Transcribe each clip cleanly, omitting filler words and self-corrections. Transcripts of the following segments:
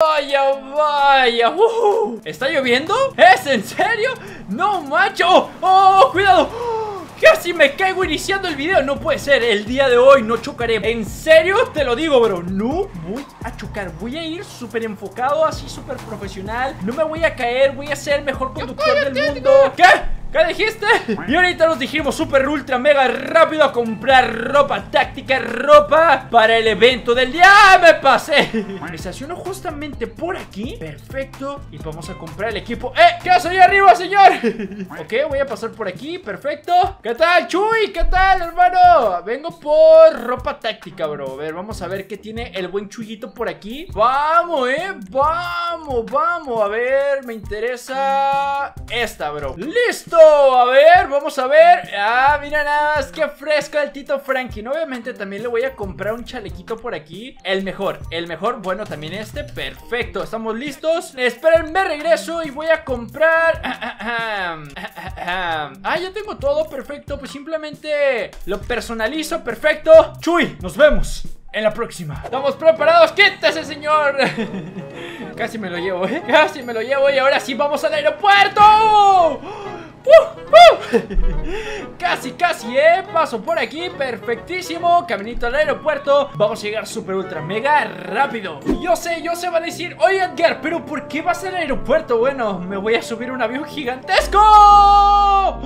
Vaya, vaya, ¿está lloviendo? ¿Es en serio? No, macho, oh, cuidado. Casi me caigo iniciando el video. No puede ser, el día de hoy no chocaré. En serio, te lo digo, bro. No voy a chocar, voy a ir súper enfocado, así súper profesional. No me voy a caer, voy a ser el mejor conductor del mundo. ¿Qué? ¿Qué dijiste? Y ahorita nos dijimos super ultra mega rápido a comprar ropa táctica, ropa para el evento del día. ¡Ah, me pasé! Me estaciono justamente por aquí. Perfecto. Y vamos a comprar el equipo. ¿Qué haces ahí arriba, señor? Ok, voy a pasar por aquí. Perfecto. ¿Qué tal, Chuy? ¿Qué tal, hermano? Vengo por ropa táctica, bro. A ver, vamos a ver qué tiene el buen Chuyito por aquí. Vamos, vamos, vamos. A ver, me interesa esta, bro. ¡Listo! A ver, vamos a ver. Ah, mira nada más, qué fresco el Tito Franklin. Obviamente también le voy a comprar un chalequito por aquí. El mejor, bueno, también este. Perfecto, estamos listos. Esperen, me regreso y voy a comprar. Ya tengo todo, perfecto. Pues simplemente lo personalizo, perfecto. Chuy, nos vemos en la próxima. ¿Estamos preparados? ¡Quítese, señor! Casi me lo llevo, casi me lo llevo. Y ahora sí, vamos al aeropuerto. Casi, casi, paso por aquí, perfectísimo. Caminito al aeropuerto, vamos a llegar super ultra mega rápido. Yo sé, van a decir, oye Edgar, pero ¿por qué vas al aeropuerto? Bueno, me voy a subir a un avión gigantesco.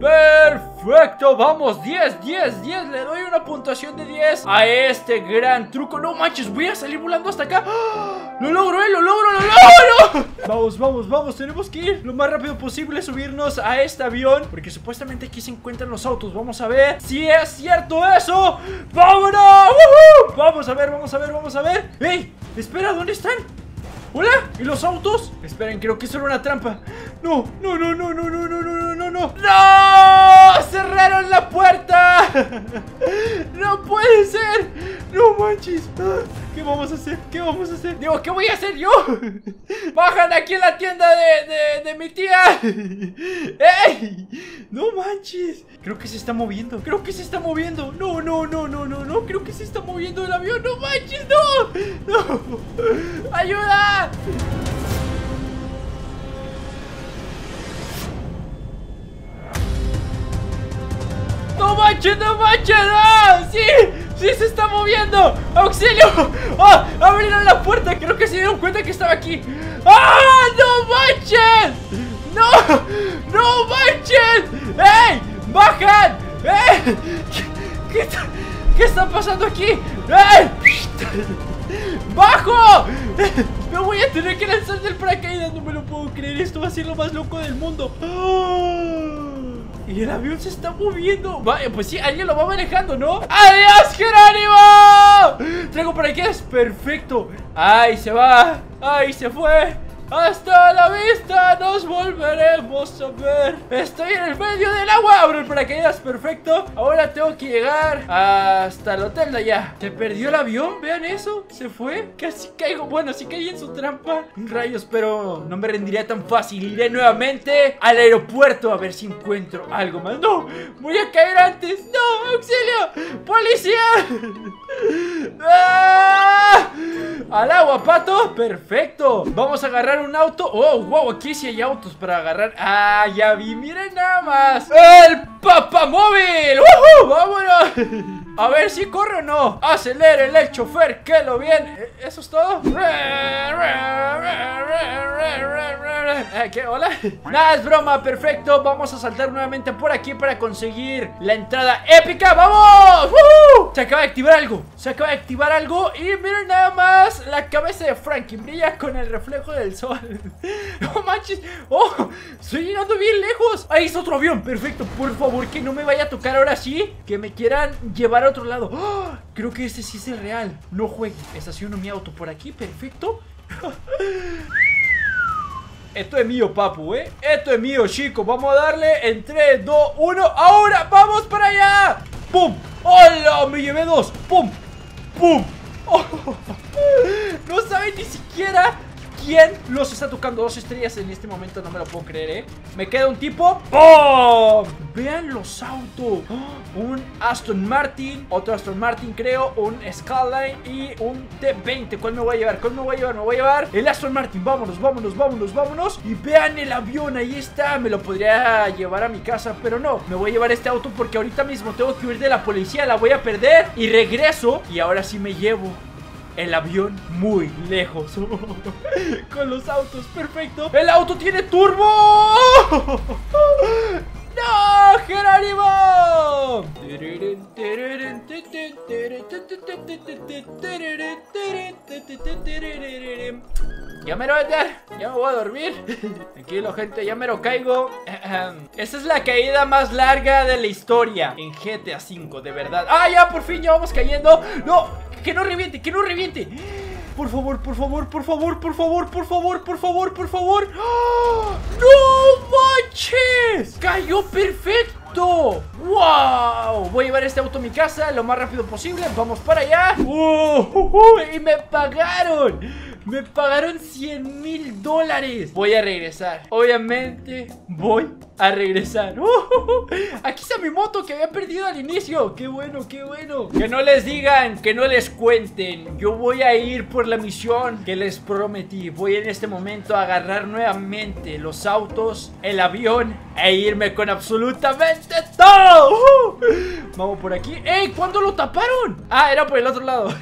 Perfecto, vamos, 10, le doy una puntuación de 10 a este gran truco. No manches, voy a salir volando hasta acá. Lo logro, lo logro. Vamos, tenemos que ir lo más rápido posible, subirnos a este avión, porque supuestamente aquí se encuentran los autos. Vamos a ver si es cierto eso. ¡Vámonos! ¡Woohoo! Vamos a ver. ¡Ey! Espera, ¿dónde están? ¿Hola? ¿Y los autos? Esperen, creo que es solo una trampa. No, cerraron la puerta. No puede ser. No manches. ¿Qué vamos a hacer? Digo, ¿qué voy a hacer yo? Bajan aquí en la tienda de mi tía. ¡Ey! No manches. Creo que se está moviendo. No, creo que se está moviendo el avión. No manches, no. ¡Ayuda! ¡No manches! ¡Ah! ¡Sí! ¡Se está moviendo! ¡Auxilio! ¡Ah! ¡Oh! ¡Abrieron la puerta! Creo que se dieron cuenta que estaba aquí. ¡Ah! ¡No manches! ¡No manches! ¡Ey! ¡Bajan! ¡Ey! ¿Qué está pasando aquí? ¡Ey! ¡Bajo! Me voy a tener que lanzar del paracaídas. No me lo puedo creer. Esto va a ser lo más loco del mundo. ¡Oh! Y el avión se está moviendo. Vaya, pues sí, alguien lo va manejando, ¿no? ¡Adiós, Jerónimo! Traigo para que es perfecto. ¡Ay, se va! ¡Ay, se fue! ¡Hasta la vista! ¡Nos volveremos a ver! ¡Estoy en el medio del agua! ¡Abro el paracaídas! ¡Perfecto! Ahora tengo que llegar hasta el hotel de allá. ¿Se perdió el avión? ¿Vean eso? ¿Se fue? Casi caigo. Bueno, sí caí en su trampa. Rayos, pero no me rendiría tan fácil. Iré nuevamente al aeropuerto a ver si encuentro algo más. ¡No! ¡Voy a caer antes! ¡No! ¡Auxilio! ¡Policía! ¡Ah! ¡Al agua, pato! ¡Perfecto! Vamos a agarrar un auto. Oh, wow, aquí sí hay autos para agarrar. Ah, ya vi, miren nada más. ¡El papamóvil! ¡Woohoo! ¡Vámonos! A ver si corre o no. Aceleren el chofer, que lo viene. ¿Eso es todo? ¿Qué? ¿Hola? Nada, es broma, perfecto. Vamos a saltar nuevamente por aquí para conseguir la entrada épica. ¡Vamos! ¡Woohoo! Se acaba de activar algo. Y miren nada más, la cabeza de Frankie brilla con el reflejo del sol. ¡No manches! ¡Oh! ¡Estoy llegando bien lejos! ¡Ahí es otro avión! ¡Perfecto! Por favor, que no me vaya a tocar ahora sí, que me quieran llevar a otro lado. ¡Oh! Creo que este sí es el real. No juegue. Estaciono mi auto por aquí. Perfecto. Esto es mío, papu, Esto es mío, chicos. Vamos a darle en 3, 2, 1. ¡Ahora! ¡Vamos para allá! ¡Pum! ¡Hola! Me llevé dos. ¡Pum! ¡Pum! Oh. No saben ni siquiera ¿Quién los está tocando? 2 estrellas en este momento, no me lo puedo creer, ¿eh? Me queda un tipo. ¡Oh! Vean los autos. ¡Oh! Un Aston Martin, otro Aston Martin creo, un Skyline y un T20. ¿Cuál me voy a llevar? ¿Cuál me voy a llevar? Me voy a llevar el Aston Martin. Vámonos, vámonos, vámonos, vámonos. Y vean el avión, ahí está. Me lo podría llevar a mi casa, pero no. Me voy a llevar este auto porque ahorita mismo tengo que huir de la policía. La voy a perder y regreso. Y ahora sí me llevo el avión muy lejos. Con los autos, perfecto. ¡El auto tiene turbo! ¡No, Jerónimo! Ya me lo voy a dar, ya me voy a dormir. Tranquilo, gente, ya me lo caigo. Esta es la caída más larga de la historia en GTA 5, de verdad. ¡Ah, ya, por fin, ya vamos cayendo! ¡No! ¡Que no reviente! ¡Que no reviente! Por favor, por favor, por favor, por favor, por favor, por favor, por favor. ¡Oh! ¡No manches! ¡Cayó perfecto! ¡Wow! Voy a llevar este auto a mi casa lo más rápido posible. ¡Vamos para allá! ¡Y me pagaron! ¡Me pagaron 100,000 dólares! Voy a regresar. Obviamente voy a regresar. Aquí está mi moto que había perdido al inicio. ¡Qué bueno, qué bueno! Que no les digan, que no les cuenten. Yo voy a ir por la misión que les prometí. Voy en este momento a agarrar nuevamente los autos, el avión e irme con absolutamente todo. Vamos por aquí. ¡Ey! ¿Cuándo lo taparon? Ah, era por el otro lado.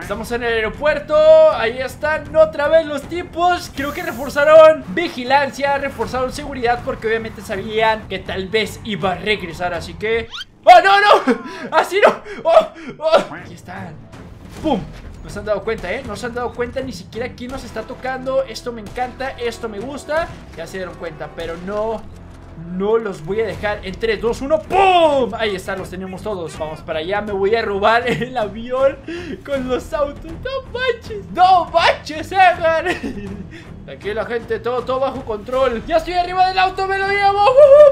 Estamos en el aeropuerto. Ahí están otra vez los tipos. Creo que reforzaron vigilancia, reforzaron seguridad porque obviamente sabían que tal vez iba a regresar, así que... ¡Oh, no, no! ¡Así no! ¡Oh, oh! Aquí están. ¡Pum! No se han dado cuenta, ¿eh? No se han dado cuenta ni siquiera quién nos está tocando. Esto me encanta, esto me gusta. Ya se dieron cuenta, pero no... No los voy a dejar en 3, 2, 1 ¡Pum! Ahí está, los tenemos todos. Vamos para allá, me voy a robar el avión con los autos. ¡No manches! ¡No manches, Egan! Aquí la gente, todo bajo control. ¡Ya estoy arriba del auto, me lo llevo!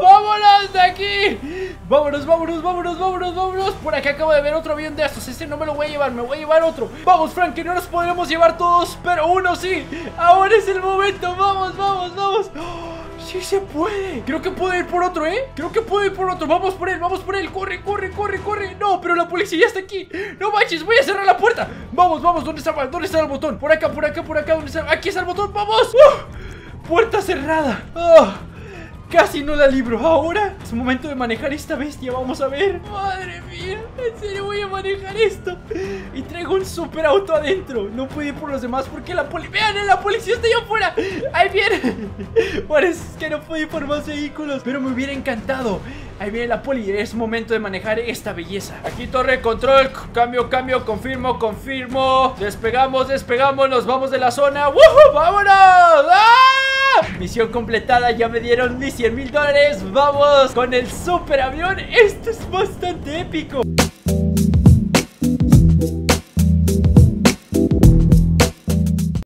¡Vámonos de aquí! ¡Vámonos, vámonos, vámonos, vámonos, vámonos! Por acá acabo de ver otro avión de estos. Este no me lo voy a llevar, me voy a llevar otro. Vamos, Frank, que no nos podremos llevar todos, pero uno sí. Ahora es el momento, vamos, vamos, vamos. ¡Sí se puede! Creo que puedo ir por otro, ¿eh? Creo que puedo ir por otro. ¡Vamos por él! ¡Vamos por él! ¡Corre, corre, corre, corre! ¡No! ¡Pero la policía ya está aquí! ¡No manches! ¡Voy a cerrar la puerta! ¡Vamos, vamos! ¿Dónde está? ¿Dónde está el botón? Por acá, por acá, por acá. ¿Dónde está? ¡Aquí está el botón! ¡Vamos! ¡Oh! ¡Puerta cerrada! ¡Oh! Casi no la libro. Ahora es momento de manejar esta bestia. Vamos a ver. Madre mía, en serio voy a manejar esto. Y traigo un super auto adentro. No puedo ir por los demás porque la policía... Vean, la policía está allá afuera. Ahí viene. Parece que no puedo ir por más vehículos, pero me hubiera encantado. Ahí viene la poli. Es momento de manejar esta belleza. Aquí torre de control. Cambio, cambio. Confirmo, confirmo. Despegamos, despegamos. Nos vamos de la zona. ¡Woohoo! ¡Vámonos! ¡Ah! Misión completada, ya me dieron mis 100,000 dólares. Vamos con el super avión. Esto es bastante épico.